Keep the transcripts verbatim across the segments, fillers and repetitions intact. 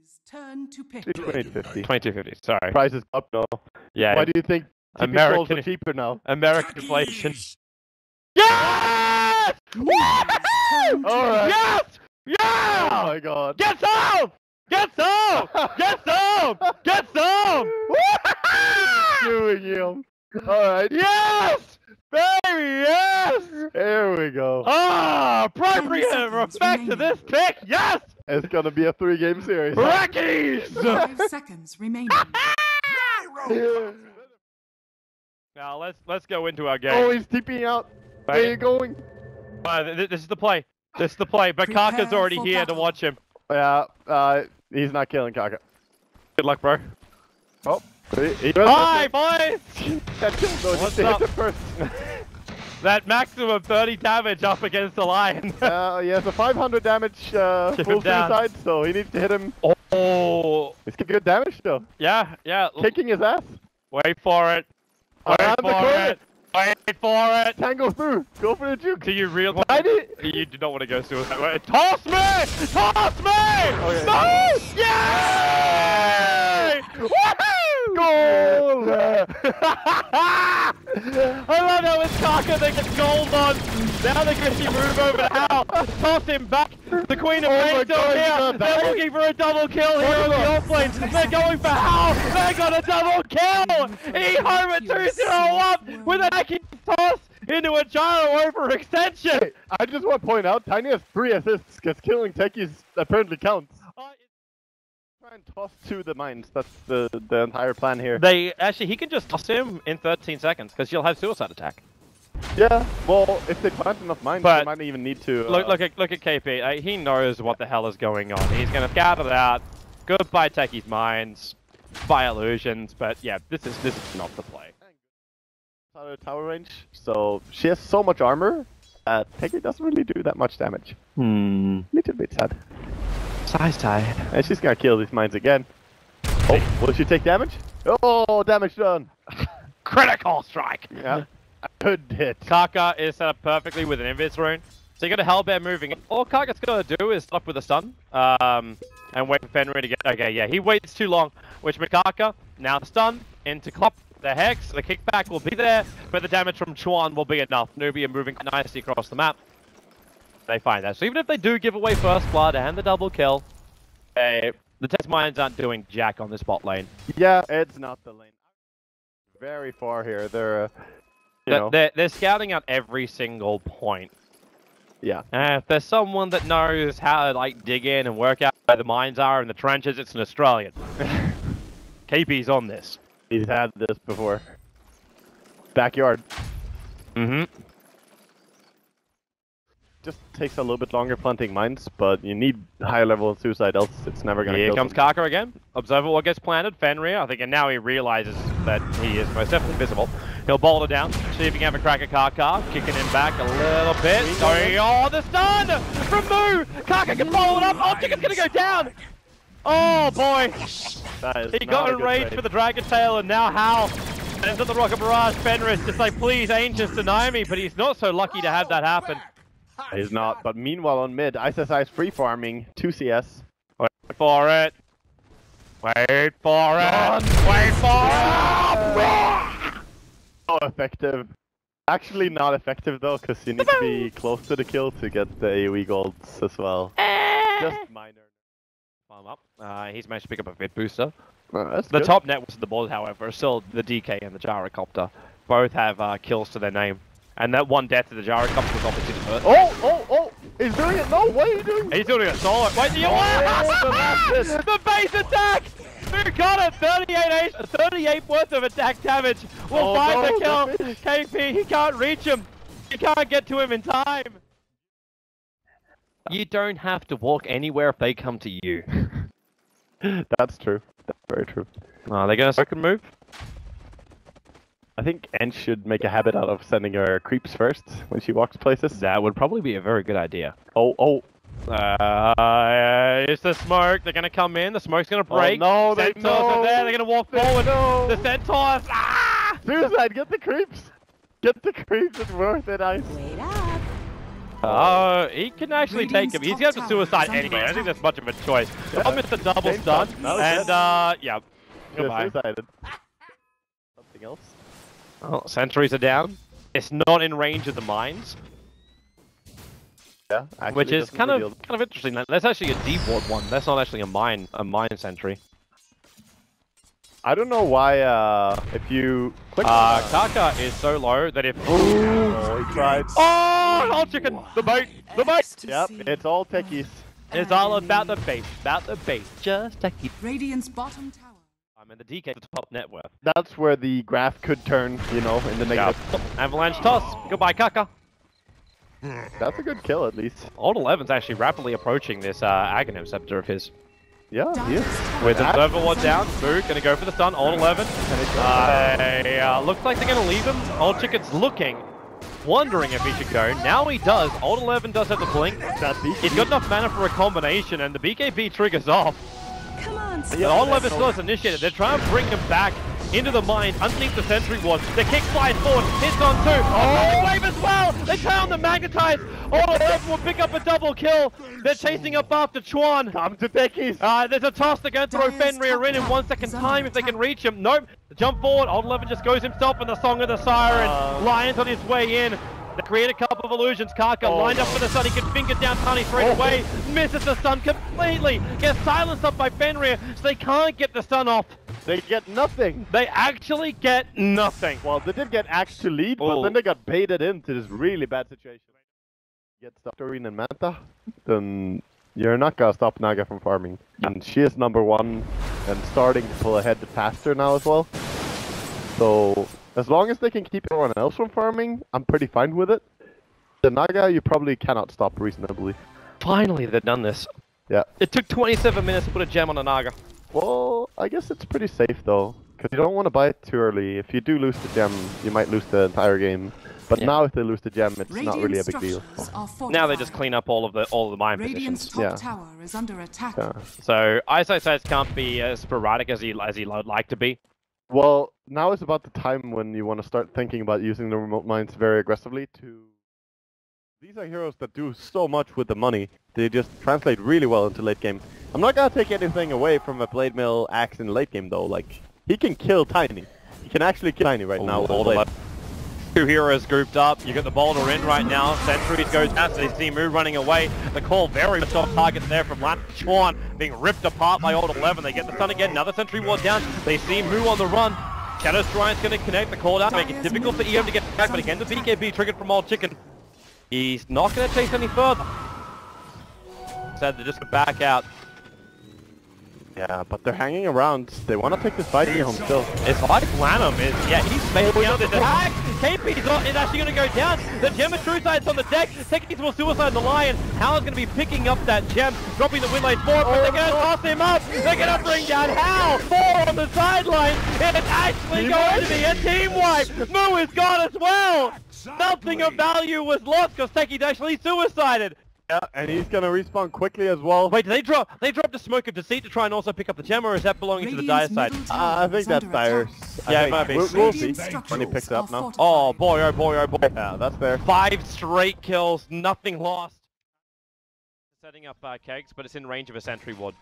Please turn to pick. twenty-two fifty. twenty-two fifty, sorry. Price is up now. Yeah. Why do you think American are cheaper now? American Techies. Inflation. Yes! Woohoo! Alright. Yes! Yeah! Oh my god. Get some! Get some! Get some! Get some! Woohoo! Doing him. Alright. Yes! Baby, yes! There we go. Ah, appropriate respect to this pick, yes! It's gonna be a three-game series. Techies! Five seconds remaining. Now let's let's go into our game. Oh, he's TPing out. Where are you going? Uh, th this is the play. This is the play. But Prepare Kaka's already here battle. to watch him. Yeah, uh, he's not killing Kaka. Good luck, bro. Oh. He, he Hi, boys! That What's up? First. That maximum thirty damage up against the lion. uh, he has a five hundred damage uh, full suicide, so he needs to hit him. Oh! He's getting good damage though. Yeah, yeah. Kicking his ass. Wait for it. Wait Around for it. Wait for it. Tango through. Go for the juke. Do you realize? You do not want to go suicide. Wait. Toss me! Toss me! Okay. Toss! Yeah! Woohoo! Goal! I love how it's Kaka that gets gold on. Now they're going to move over to Hal. Toss him back. The Queen of Pain still here. They're looking for a double kill here on the offlane. They're going for Hal. They got a double kill. EHOME at two zero up with an Aegis toss into a gyro overextension. Hey, I just want to point out, Tiny has three assists because killing Techies apparently counts. And toss to the mines. That's the the entire plan here. They actually, he can just toss him in thirteen seconds because you'll have suicide attack. Yeah. Well, if they plant enough mines, but they might not even need to. Uh, look, look at look at K P. Uh, he knows what the hell is going on. He's gonna scout it out. Goodbye, Techies mines. By illusions, but yeah, this is this is not the play. Out of tower range. So she has so much armor. Uh, Techie doesn't really do that much damage. Hmm. Little bit sad. Size tie. And she's gonna kill these mines again. Oh, will she take damage? Oh, damage done. Critical strike. Yeah. Good hit. Kaka is set up perfectly with an invis rune. So you got a Hellbear moving. All Kaka's gonna do is stop with a stun. Um, and wait for Fenrir to get. Okay, yeah, he waits too long. Which means Kaka now stunned into Klop. The Hex, the kickback will be there, but the damage from Chuan will be enough. Newbee are moving nicely across the map. They find that. So even if they do give away first blood and the double kill, uh, the test mines aren't doing jack on this bot lane. Yeah, it's not the lane. Very far here. They're, uh, you know. they're, they're scouting out every single point. Yeah. And if there's someone that knows how to like dig in and work out where the mines are in the trenches, it's an Australian. K P's on this. He's had this before. Backyard. Mm-hmm. Just takes a little bit longer planting mines, but you need high level of suicide, else it's never going to kill. Here comes Kaka again. Observer what gets planted, Fenrir, I think, and now he realizes that he is most definitely visible. He'll boulder down, see if he can have a crack at Kaka, kicking him back a little bit. Oh, the stun from Moo! Kaka can follow it up, oh, Chicken's going to go down! Oh boy! He got enraged for the Dragon Tail, and now Hal into the Rocket Barrage. Fenrir's just like, please, Angels, deny me, but he's not so lucky to have that happen. He's not, but meanwhile on mid, iceiceice free farming, two C S. Wait for it! Wait for it! Wait for it! Not effective. Actually not effective though, because you need to be close to the kill to get the AoE golds as well. Just minor. Farm up. Uh, he's managed to pick up a bit booster. Oh, that's the good. Top net was the board, however, is still the D K and the gyrocopter. Both have uh, kills to their name. And that one death to the gyrocopter was obviously the first. Oh, oh, oh! He's doing it! No, what are you doing? He's doing a solo. Wait, do you oh, the, the base attack! Who got it? thirty-eight worth of attack damage. We'll oh, find no, the kill. The K P, he can't reach him. He can't get to him in time. You don't have to walk anywhere if they come to you. That's true. That's very true. Are they going to second move? I think Ent should make a habit out of sending her creeps first when she walks places. That would probably be a very good idea. Oh, oh. Uh, it's the smoke. They're going to come in. The smoke's going to break. Oh, no, they Centaurs know. Are there. They're going to walk they forward. Know. The Centaurs. Ah! Suicide, get the creeps. Get the creeps. It's worth it, Ice. Wait up. Oh, uh, he can actually Radiance take him. He's going to suicide anyway. I don't think there's much of a choice. Yeah. I'll miss the double Game stun. And, uh, yeah. Goodbye. Something else? Oh, sentries are down. It's not in range of the mines. Yeah, actually, which is kind of kind of interesting. That's actually a deep ward one. That's not actually a mine a mine sentry. I don't know why. Uh, if you click. Uh, Kaka is so low that if. Ooh, oh, he tried. Oh, an all chicken. The bait. The bait. Yep, it's all techies. It's all about the bait. About the bait. Just techies. Radiance bottom tower. I'm in the D K to top net worth. That's where the graph could turn, you know, in the negative. Yep. Avalanche toss. Goodbye, Kaka. That's a good kill, at least. Old eleven's actually rapidly approaching this uh, Aghanim Scepter of his. Yeah, he is. With Observer one down, Boo gonna go for the stun, Old eleven. Uh, uh, looks like they're gonna leave him. Old Chicken's looking, wondering if he should go. Now he does. Old eleven does have the blink. He's got enough mana for a combination, and the B K B triggers off. Come on, Old eleven still has initiated. They're trying to bring him back into the mine, underneath the sentry ward. The kick flies forward, hits on two. Oh, wave as well! They turn on the Magnetize! All the Earth will pick up a double kill. They're chasing up after Chuan. Come to Becky's. Uh, there's a toss. They're going to throw Fenrir in in one second time if they can reach him. Nope. The jump forward. Old eleven just goes himself and the Song of the Siren. Uh, Lions on his way in. They create a couple of illusions. Kaka oh. lined up for the stun. He can finger down Sunny straight oh. away. Misses the stun completely. Gets silenced up by Fenrir, so they can't get the stun off. They get nothing. They actually get nothing. Well, they did get axed to lead, Ooh. but then they got baited into this really bad situation. Get Starine and Manta, then you're not gonna stop Naga from farming. And she is number one and starting to pull ahead faster now as well. So as long as they can keep everyone else from farming, I'm pretty fine with it. The Naga, you probably cannot stop reasonably. Finally, they've done this. Yeah. It took twenty-seven minutes to put a gem on a Naga. Well, I guess it's pretty safe though, because you don't want to buy it too early. If you do lose the gem, you might lose the entire game. But yeah. now, if they lose the gem, it's Radiant not really a big deal. Now they just clean up all of the all of the mine Radiant's positions. Top yeah. tower is under attack. Yeah. So iceiceice can't be as sporadic as he as he would like to be. Well, now is about the time when you want to start thinking about using the remote mines very aggressively. To these are heroes that do so much with the money. They just translate really well into late game. I'm not gonna take anything away from a Blademail axe in late game though, like, he can kill Tiny. He can actually kill Tiny right oh, now with Blade. Two heroes grouped up, you got the boulder in right now, sentries goes out, so they see Mu running away. The call very much off target there from Lam Chuan, being ripped apart by Old eleven, they get the stun again, another sentry ward down, they see Mu on the run. Shadow Strine's gonna connect the call out, make it difficult for E M to get back, but again the B K B triggered from Old Chicken. He's not gonna chase any further. Said they just go back out. Yeah, but they're hanging around. They want to take this fight home still. It's like Lanham is. Yeah, he's failing out this attack. K P's not, is actually going to go down. The gem of True Sight's on the deck. Techies will suicide the Lion. How's going to be picking up that gem, dropping the win lane forward, but they're going to toss him up. They're going to bring down Hal. Four on the sideline. And it's actually going to be a team wipe. Mu is gone as well. Nothing of value was lost because Techies actually suicided. Yeah, and he's gonna respawn quickly as well. Wait, did they drop? They dropped the Smoke of Deceit to try and also pick up the gem, or is that belonging Radiant's to the Dire side? Uh, I think that's Dire. Yeah, it might be. We'll, we'll see when he picks it up now. Oh boy, oh boy, oh boy. Yeah, that's there. Five straight kills, nothing lost. Setting up uh, kegs, but it's in range of a sentry ward.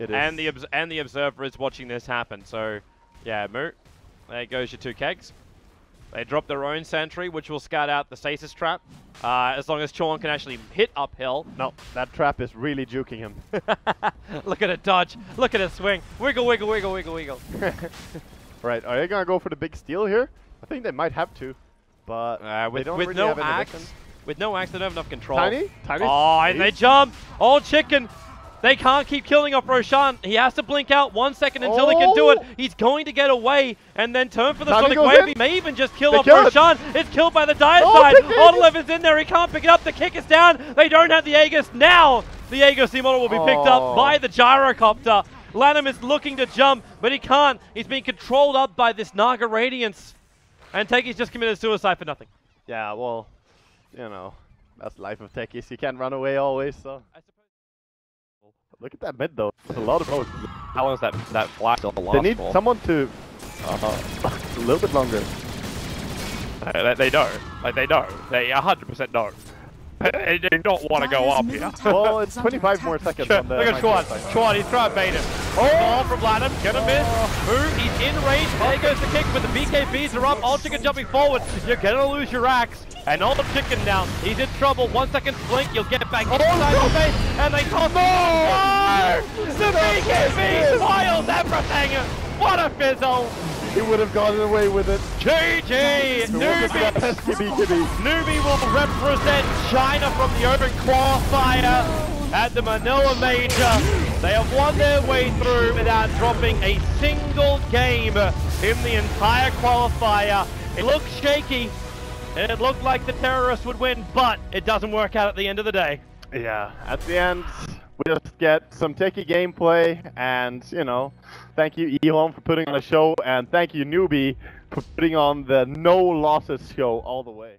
It is. And the and the observer is watching this happen. So, yeah, Mu, there goes your two kegs. They drop their own sentry, which will scout out the stasis trap. Uh, as long as Chorn can actually hit uphill. No, that trap is really juking him. Look at it dodge. Look at it swing. Wiggle, wiggle, wiggle, wiggle, wiggle. Right, are they going to go for the big steal here? I think they might have to, but uh, with, they don't with really no have axe, With no axe, they don't have enough control. Tiny? Tiny? Oh, and they jump. Old Chicken. They can't keep killing off Roshan. He has to blink out one second until oh. he can do it. He's going to get away and then turn for the Sonic Wave. He may even just kill they off Roshan. It. It's killed by the Dire oh, side. Odd eleven's in there. He can't pick it up. The kick is down. They don't have the Aegis. Now the Aegis model will be picked oh. up by the Gyrocopter. Lanham is looking to jump, but he can't. He's being controlled up by this Naga Radiance. And Techies just committed suicide for nothing. Yeah, well, you know, that's the life of Techies. You can't run away always, so... Look at that mid though. There's a lot of hosts. How long is that that flash on the last They need ball? Someone to uh-huh. a little bit longer. Uh, they know. Like they know. They one hundred percent know. I don't want to go up here. Well, it's twenty-five more seconds on the... Look at Schwan. Schwan, he's trying to bait him. Oh, from Bladem. Gonna miss. Move. He's in range. There goes the kick, but the B K Bs are up. All Chicken jumping forward. You're gonna lose your axe. And all the Chicken down. He's in trouble. One second blink. You'll get back inside the base. And they toss him. The B K B spoils everything. What a fizzle. He would have gotten away with it. G G! Newbee! Newbee will represent China from the Open Qualifier at the Manila Major. They have won their way through without dropping a single game in the entire qualifier. It looked shaky, and it looked like the terrorists would win, but it doesn't work out at the end of the day. Yeah, at the end, we just get some techie gameplay, and, you know, thank you EHOME for putting on a show, and thank you Newbee for putting on the no losses show all the way.